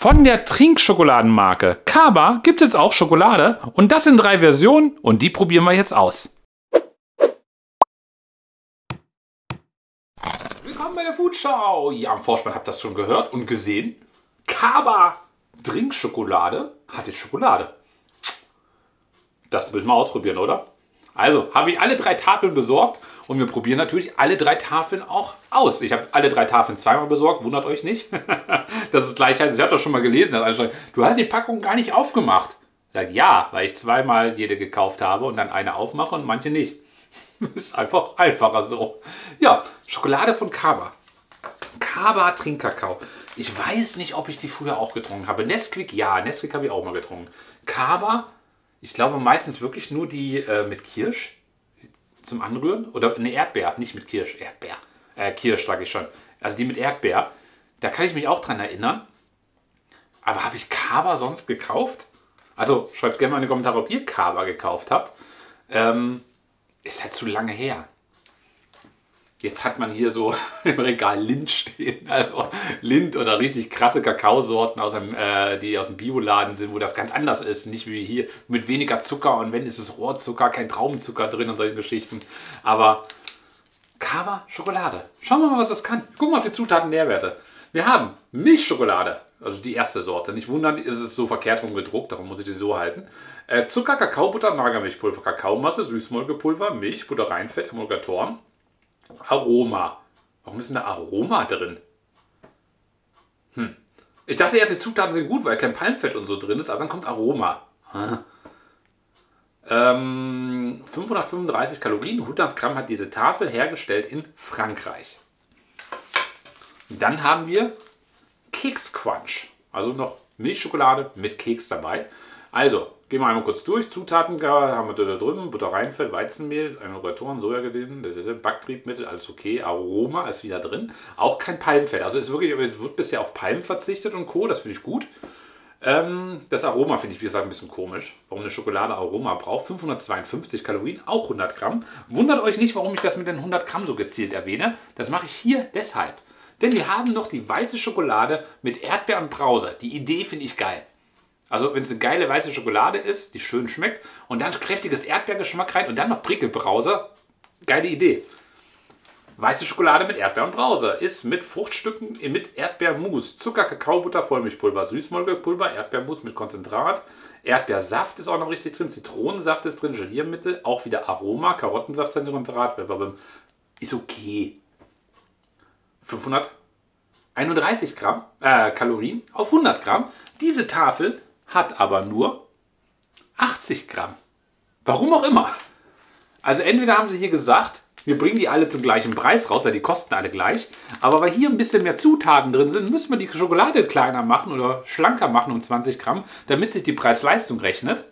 Von der Trinkschokoladenmarke Kaba gibt es auch Schokolade und das in 3 Versionen und die probieren wir jetzt aus. Willkommen bei der Foodschau. Ja, im Vorspann habt ihr das schon gehört und gesehen. Kaba Trinkschokolade hat jetzt Schokolade. Das müssen wir ausprobieren, oder? Also habe ich alle 3 Tafeln besorgt und wir probieren natürlich alle 3 Tafeln auch aus. Ich habe alle 3 Tafeln zweimal besorgt, wundert euch nicht. Das ist gleich heißt, ich habe das schon mal gelesen. Du hast die Packung gar nicht aufgemacht. Ich sage, ja, weil ich zweimal jede gekauft habe und dann eine aufmache und manche nicht. Ist einfach einfacher so. Ja, Schokolade von Kaba. Kaba Trinkkakao. Ich weiß nicht, ob ich die früher auch getrunken habe. Nesquik, ja, Nesquik habe ich auch mal getrunken. Kaba, ich glaube meistens wirklich nur die mit Kirsch zum Anrühren. Oder eine Erdbeer, nicht mit Kirsch, Erdbeer. Kirsch sage ich schon. Also die mit Erdbeer. Da kann ich mich auch dran erinnern. Aber habe ich Kaba sonst gekauft? Also schreibt gerne mal in die Kommentare, ob ihr Kaba gekauft habt. Ist halt zu lange her. Jetzt hat man hier so im Regal Lindt stehen. Also Lindt oder richtig krasse Kakaosorten, die aus dem Bioladen sind, wo das ganz anders ist. Nicht wie hier mit weniger Zucker und wenn ist es Rohrzucker, kein Traubenzucker drin und solche Geschichten. Aber Kaba Schokolade. Schauen wir mal, was das kann. Gucken wir mal auf die Zutaten Nährwerte. Wir haben Milchschokolade, also die erste Sorte. Nicht wundern, ist es so verkehrt rum gedruckt, darum muss ich den so halten. Zucker, Kakaobutter, Magermilchpulver, Kakaomasse, Süßmolkepulver, Milch, Butterreinfett, Emulgatoren. Aroma. Warum ist denn da Aroma drin? Ich dachte erst, die Zutaten sind gut, weil kein Palmfett und so drin ist, aber dann kommt Aroma. 535 Kalorien, 100 Gramm hat diese Tafel, hergestellt in Frankreich. Dann haben wir Keksquunch. Also noch Milchschokolade mit Keks dabei. Also, gehen wir einmal kurz durch. Zutaten haben wir da drüben. Butterreinfett, Weizenmehl, Emulgatoren, Sojagedein, Backtriebmittel, alles okay. Aroma ist wieder drin. Auch kein Palmfett. Also es wird bisher auf Palmen verzichtet und Co. Das finde ich gut. Das Aroma finde ich, wie gesagt, ein bisschen komisch. Warum eine Schokolade Aroma braucht. 552 Kalorien, auch 100 Gramm. Wundert euch nicht, warum ich das mit den 100 Gramm so gezielt erwähne. Das mache ich hier deshalb. Denn wir haben noch die weiße Schokolade mit Erdbeer und Brause. Die Idee finde ich geil. Also wenn es eine geile weiße Schokolade ist, die schön schmeckt und dann kräftiges Erdbeergeschmack rein und dann noch Brickelbrause, geile Idee. Weiße Schokolade mit Erdbeer und Brause ist mit Fruchtstücken, mit Erdbeermus, Zucker, Kakaobutter, Vollmilchpulver, Süßmolkepulver, Erdbeermus mit Konzentrat, Erdbeersaft ist auch noch richtig drin, Zitronensaft ist drin, Geliermittel, auch wieder Aroma, Karottensaft, Konzentrat, ist okay. 531 Gramm, Kalorien auf 100 Gramm. Diese Tafel hat aber nur 80 Gramm. Warum auch immer. Also entweder haben sie hier gesagt, wir bringen die alle zum gleichen Preis raus, weil die kosten alle gleich. Aber weil hier ein bisschen mehr Zutaten drin sind, müssen wir die Schokolade kleiner machen oder schlanker machen um 20 Gramm, damit sich die Preis-Leistung rechnet.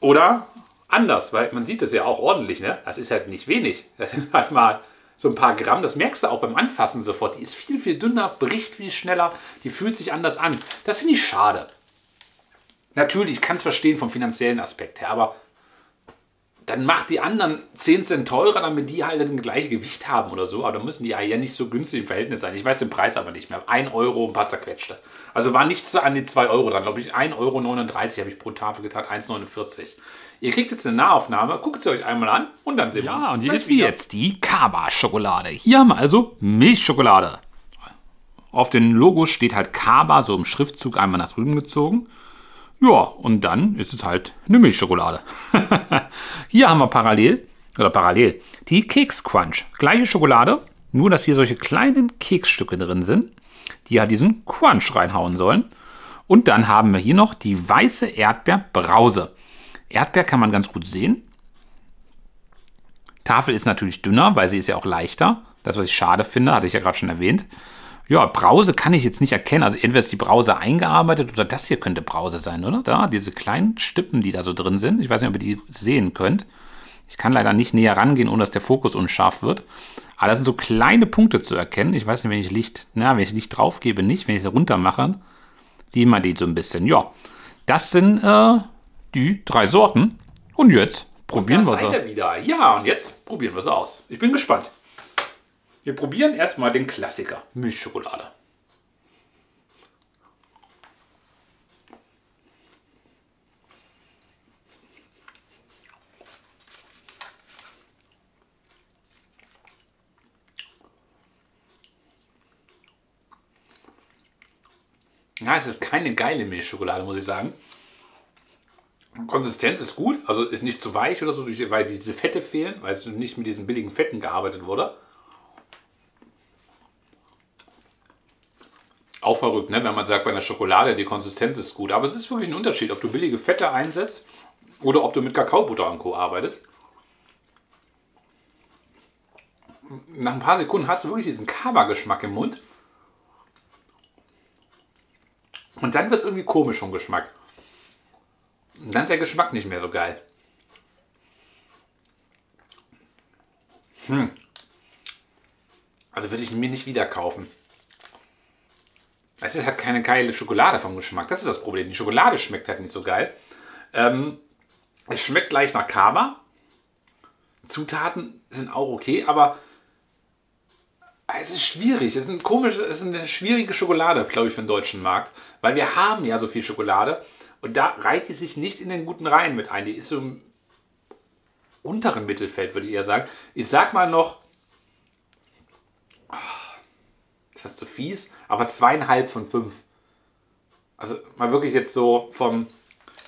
Oder anders, weil man sieht das ja auch ordentlich, ne? Das ist halt nicht wenig. Das sind halt mal so ein paar Gramm, das merkst du auch beim Anfassen sofort. Die ist viel, viel dünner, bricht viel schneller, die fühlt sich anders an. Das finde ich schade. Natürlich, ich kann es verstehen vom finanziellen Aspekt her, aber dann macht die anderen 10 Cent teurer, damit die halt ein gleiches Gewicht haben oder so. Aber dann müssen die ja nicht so günstig im Verhältnis sein. Ich weiß den Preis aber nicht mehr. 1 Euro, ein paar zerquetschte. Also war nichts an die 2 Euro dran. Glaube ich, 1,39 Euro habe ich pro Tafel getan, 1,49 €. Ihr kriegt jetzt eine Nahaufnahme, guckt sie euch einmal an und dann sehen wir uns. Ja, und hier ist sie jetzt, die Kaba-Schokolade. Hier haben wir also Milchschokolade. Auf dem Logo steht halt Kaba, so im Schriftzug einmal nach drüben gezogen. Ja, und dann ist es halt eine Milchschokolade. Hier haben wir parallel, die Keksquunch. Gleiche Schokolade, nur dass hier solche kleinen Keksstücke drin sind, die halt diesen Crunch reinhauen sollen. Und dann haben wir hier noch die weiße Erdbeerbrause. Erdbeer kann man ganz gut sehen. Tafel ist natürlich dünner, weil sie ist ja auch leichter. Das, was ich schade finde, hatte ich ja gerade schon erwähnt. Ja, Brause kann ich jetzt nicht erkennen. Also entweder ist die Brause eingearbeitet oder das hier könnte Brause sein, oder? Da, diese kleinen Stippen, die da so drin sind. Ich weiß nicht, ob ihr die sehen könnt. Ich kann leider nicht näher rangehen, ohne dass der Fokus unscharf wird. Aber das sind so kleine Punkte zu erkennen. Ich weiß nicht, wenn ich Licht drauf gebe, nicht. Wenn ich es runter mache, sieht man die so ein bisschen. Ja, das sind die 3 Sorten. Und jetzt probieren wir sie. Ja, und jetzt probieren wir sie aus. Ich bin gespannt. Wir probieren erstmal den Klassiker, Milchschokolade. Ja, es ist keine geile Milchschokolade, muss ich sagen. Konsistenz ist gut, also ist nicht zu weich oder so, weil diese Fette fehlen, weil es nicht mit diesen billigen Fetten gearbeitet wurde. Auch verrückt, ne? Wenn man sagt, bei einer Schokolade, die Konsistenz ist gut. Aber es ist wirklich ein Unterschied, ob du billige Fette einsetzt oder ob du mit Kakaobutter und Co. arbeitest. Nach ein paar Sekunden hast du wirklich diesen Kaba-Geschmack im Mund. Und dann wird es irgendwie komisch vom Geschmack. Und dann ist der Geschmack nicht mehr so geil. Also würde ich mir nicht wieder kaufen. Es ist halt keine geile Schokolade vom Geschmack. Das ist das Problem. Die Schokolade schmeckt halt nicht so geil. Es schmeckt leicht nach Kaba. Zutaten sind auch okay, aber es ist schwierig. Es ist eine schwierige Schokolade, glaube ich, für den deutschen Markt. Weil wir haben ja so viel Schokolade und da reiht die sich nicht in den guten Reihen mit ein. Die ist so im unteren Mittelfeld, würde ich eher sagen. Ich sag mal noch, ist das zu fies? Aber 2,5 von 5. Also mal wirklich jetzt so vom...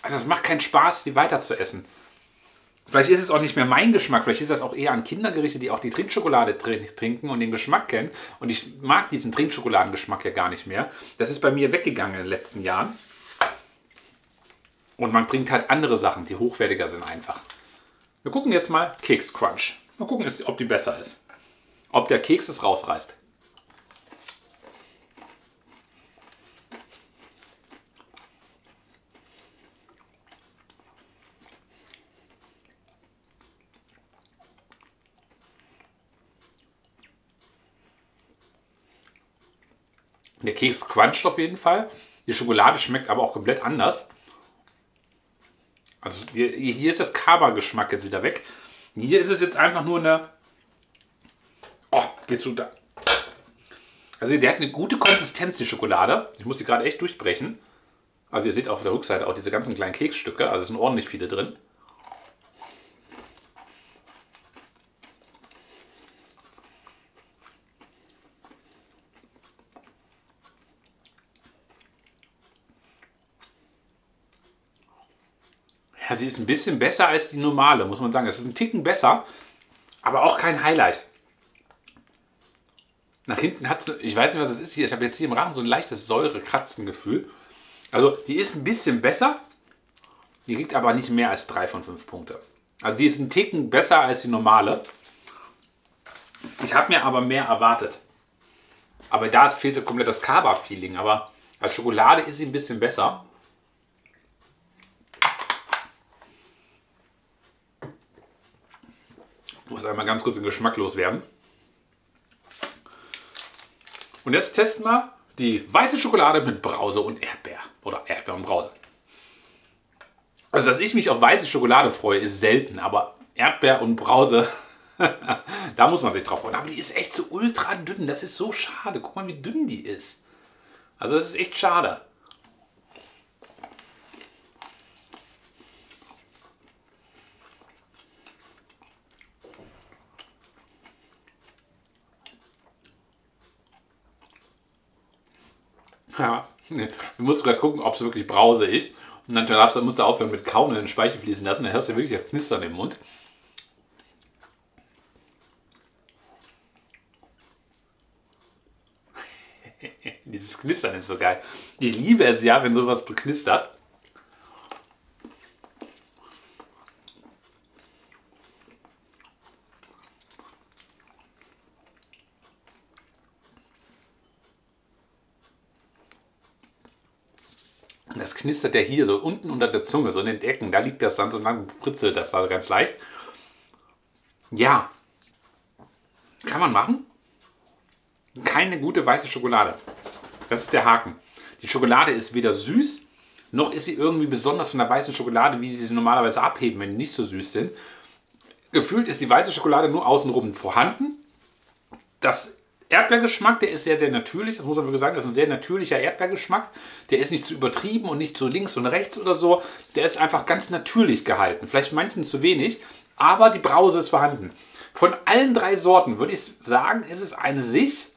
Also es macht keinen Spaß, die weiter zu essen. Vielleicht ist es auch nicht mehr mein Geschmack. Vielleicht ist das auch eher an Kinder gerichtet, die auch die Trinkschokolade trinken und den Geschmack kennen. Und ich mag diesen Trinkschokoladengeschmack ja gar nicht mehr. Das ist bei mir weggegangen in den letzten Jahren. Und man trinkt halt andere Sachen, die hochwertiger sind einfach. Wir gucken jetzt mal Keks Crunch. Mal gucken, ob die besser ist. Ob der Keks es rausreißt. Der Keks cruncht auf jeden Fall. Die Schokolade schmeckt aber auch komplett anders. Also hier ist das Kaba-Geschmack jetzt wieder weg. Hier ist es jetzt einfach nur eine... Oh, gehst du da? Also der hat eine gute Konsistenz, die Schokolade. Ich muss die gerade echt durchbrechen. Also ihr seht auf der Rückseite auch diese ganzen kleinen Keksstücke. Also es sind ordentlich viele drin. Also sie ist ein bisschen besser als die normale, muss man sagen. Es ist ein Ticken besser, aber auch kein Highlight. Nach hinten hat es, ich weiß nicht, was es ist hier. Ich habe jetzt hier im Rachen so ein leichtes Säure-Kratzen-Gefühl. Also die ist ein bisschen besser, die kriegt aber nicht mehr als 3 von 5 Punkte. Also die ist ein Ticken besser als die normale. Ich habe mir aber mehr erwartet. Aber da fehlte komplett das Kaba-Feeling. Aber als Schokolade ist sie ein bisschen besser. Muss einmal ganz kurz den Geschmack loswerden. Und jetzt testen wir die weiße Schokolade mit Brause und Erdbeer. Oder Erdbeer und Brause. Also, dass ich mich auf weiße Schokolade freue, ist selten. Aber Erdbeer und Brause, da muss man sich drauf freuen. Aber die ist echt so ultra dünn. Das ist so schade. Guck mal, wie dünn die ist. Also, das ist echt schade. Ja, nee. Du musst gerade gucken, ob es wirklich Brause ist. Und dann musst du aufhören mit Kauen und den Speichel fließen lassen. Dann hörst du wirklich das Knistern im Mund. Dieses Knistern ist so geil. Ich liebe es ja, wenn sowas knistert. Das knistert ja hier so unten unter der Zunge, so in den Ecken. Da liegt das dann so und dann pritzelt das da ganz leicht. Ja, kann man machen. Keine gute weiße Schokolade. Das ist der Haken. Die Schokolade ist weder süß, noch ist sie irgendwie besonders von der weißen Schokolade, wie sie normalerweise abheben, wenn die nicht so süß sind. Gefühlt ist die weiße Schokolade nur außenrum vorhanden. Das Erdbeergeschmack, der ist sehr, sehr natürlich, das muss man wirklich sagen, das ist ein sehr natürlicher Erdbeergeschmack. Der ist nicht zu übertrieben und nicht zu links und rechts oder so. Der ist einfach ganz natürlich gehalten. Vielleicht manchen zu wenig, aber die Brause ist vorhanden. Von allen drei Sorten würde ich sagen, ist es eine sich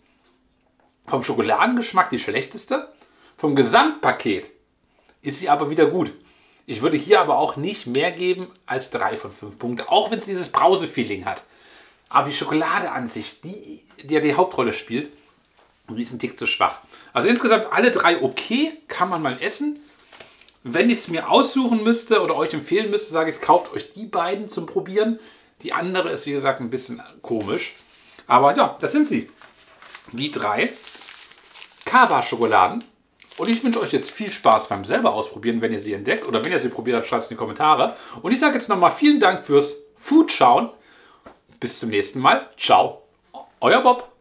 vom Schokoladengeschmack die schlechteste, vom Gesamtpaket ist sie aber wieder gut. Ich würde hier aber auch nicht mehr geben als 3 von 5 Punkten, auch wenn es dieses Brause-Feeling hat. Aber die Schokolade an sich, die ja die Hauptrolle spielt, die ist ein Tick zu schwach. Also insgesamt alle 3 okay, kann man mal essen. Wenn ich es mir aussuchen müsste oder euch empfehlen müsste, sage ich, kauft euch die beiden zum Probieren. Die andere ist, wie gesagt, ein bisschen komisch. Aber ja, das sind sie. Die 3 Kaba-Schokoladen. Und ich wünsche euch jetzt viel Spaß beim selber ausprobieren, wenn ihr sie entdeckt. Oder wenn ihr sie probiert habt, schreibt es in die Kommentare. Und ich sage jetzt nochmal vielen Dank fürs Foodschauen. Bis zum nächsten Mal. Ciao, euer Bob.